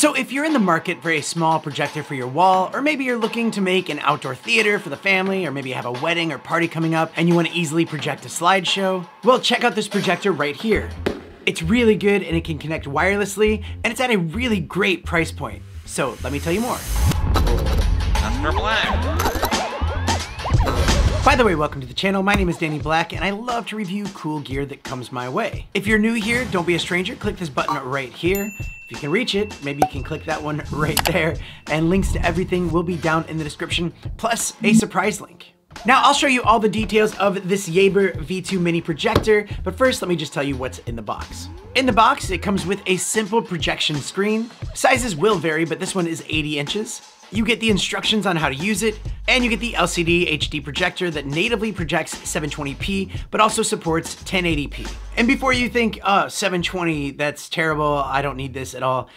So if you're in the market for a small projector for your wall, or maybe you're looking to make an outdoor theater for the family, or maybe you have a wedding or party coming up and you want to easily project a slideshow, well, check out this projector right here. It's really good and it can connect wirelessly, and it's at a really great price point. So let me tell you more. Mr. Black. By the way, welcome to the channel. My name is Danny Black, and I love to review cool gear that comes my way. If you're new here, don't be a stranger. Click this button right here. If you can reach it, maybe you can click that one right there. And links to everything will be down in the description, plus a surprise link. Now, I'll show you all the details of this Yaber V2 Mini Projector, but first let me just tell you what's in the box. In the box, it comes with a simple projection screen. Sizes will vary, but this one is 80 inches. You get the instructions on how to use it, and you get the LCD HD projector that natively projects 720p, but also supports 1080p. And before you think, 720, that's terrible, I don't need this at all,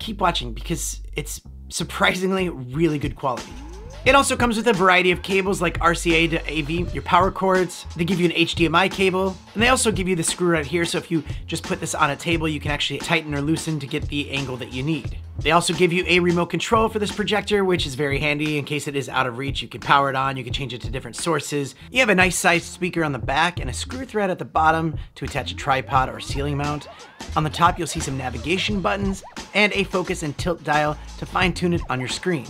keep watching because it's surprisingly really good quality. It also comes with a variety of cables like RCA to AV, your power cords. They give you an HDMI cable, and they also give you the screw right here, so if you just put this on a table, you can actually tighten or loosen to get the angle that you need. They also give you a remote control for this projector, which is very handy in case it is out of reach. You can power it on, you can change it to different sources. You have a nice sized speaker on the back and a screw thread at the bottom to attach a tripod or ceiling mount. On the top, you'll see some navigation buttons and a focus and tilt dial to fine tune it on your screen.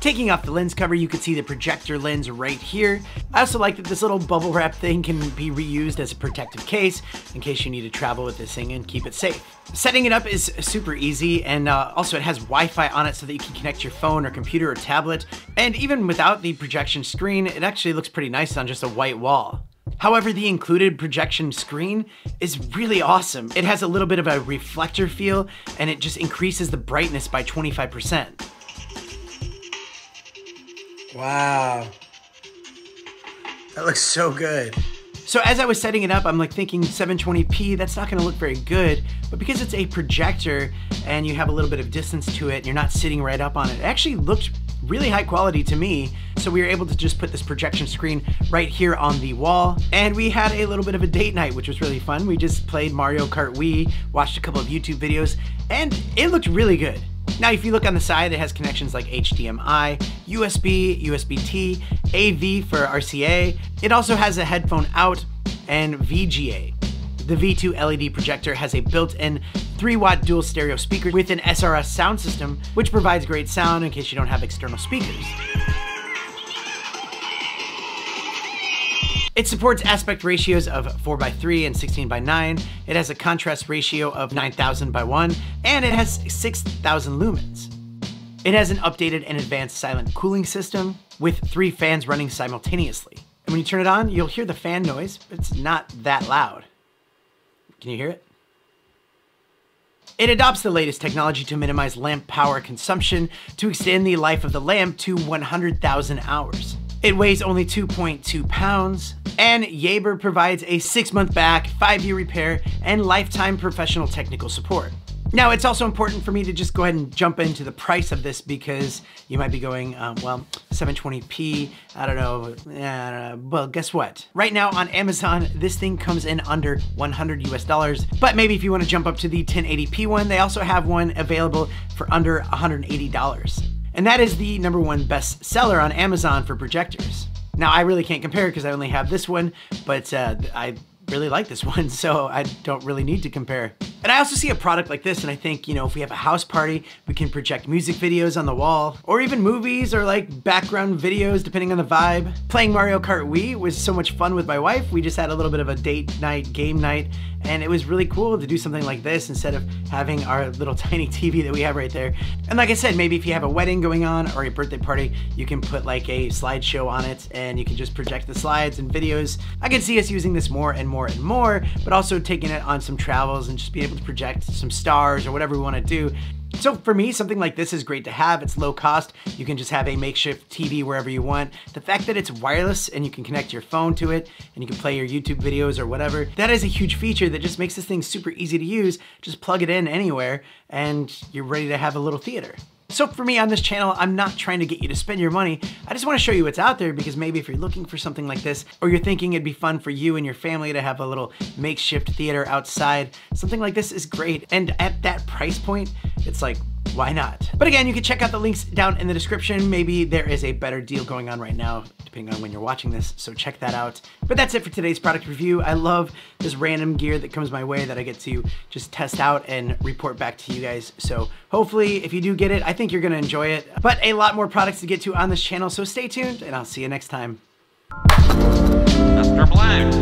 Taking off the lens cover, you can see the projector lens right here. I also like that this little bubble wrap thing can be reused as a protective case in case you need to travel with this thing and keep it safe. Setting it up is super easy, and also it has Wi-Fi on it so that you can connect your phone or computer or tablet. And even without the projection screen, it actually looks pretty nice on just a white wall. However, the included projection screen is really awesome. It has a little bit of a reflector feel, and it just increases the brightness by 25%. Wow, that looks so good. So as I was setting it up, I'm like thinking 720p, that's not gonna look very good, but because it's a projector and you have a little bit of distance to it, and you're not sitting right up on it, it actually looked really high quality to me. So we were able to just put this projection screen right here on the wall, and we had a little bit of a date night, which was really fun. We just played Mario Kart Wii, watched a couple of YouTube videos, and it looked really good. Now, if you look on the side, it has connections like HDMI, USB, USB-T, AV for RCA. It also has a headphone out and VGA. The V2 LED projector has a built-in 3-watt dual stereo speaker with an SRS sound system, which provides great sound in case you don't have external speakers. It supports aspect ratios of 4:3 and 16:9. It has a contrast ratio of 9,000:1, and it has 6,000 lumens. It has an updated and advanced silent cooling system with 3 fans running simultaneously. And when you turn it on, you'll hear the fan noise, but it's not that loud. Can you hear it? It adopts the latest technology to minimize lamp power consumption to extend the life of the lamp to 100,000 hours. It weighs only 2.2 pounds, and Yaber provides a 6-month back, 5-year repair, and lifetime professional technical support. Now, it's also important for me to just go ahead and jump into the price of this, because you might be going, well, 720p, I don't know, well, guess what? Right now on Amazon, this thing comes in under $100 US, but maybe if you want to jump up to the 1080p one, they also have one available for under $180. And that is the #1 best seller on Amazon for projectors. Now, I really can't compare because I only have this one, but I really like this one, so I don't really need to compare. And I also see a product like this and I think, you know, if we have a house party, we can project music videos on the wall, or even movies or like background videos depending on the vibe. Playing Mario Kart Wii was so much fun with my wife. We just had a little bit of a date night, game night, and it was really cool to do something like this instead of having our little tiny TV that we have right there. And like I said, maybe if you have a wedding going on or a birthday party, you can put like a slideshow on it and you can just project the slides and videos. I can see us using this more and more and more, but also taking it on some travels and just being able to project some stars or whatever we want to do. So for me, something like this is great to have. It's low cost. You can just have a makeshift TV wherever you want. The fact that it's wireless and you can connect your phone to it and you can play your YouTube videos or whatever, that is a huge feature that just makes this thing super easy to use. Just plug it in anywhere and you're ready to have a little theater. So for me on this channel, I'm not trying to get you to spend your money. I just want to show you what's out there, because maybe if you're looking for something like this, or you're thinking it'd be fun for you and your family to have a little makeshift theater outside, something like this is great. And at that price point, it's like, why not? But again, you can check out the links down in the description. Maybe there is a better deal going on right now, depending on when you're watching this, so check that out. But that's it for today's product review. I love this random gear that comes my way that I get to just test out and report back to you guys. So hopefully, if you do get it, I think you're gonna enjoy it. But a lot more products to get to on this channel, so stay tuned, and I'll see you next time. Mr. Black.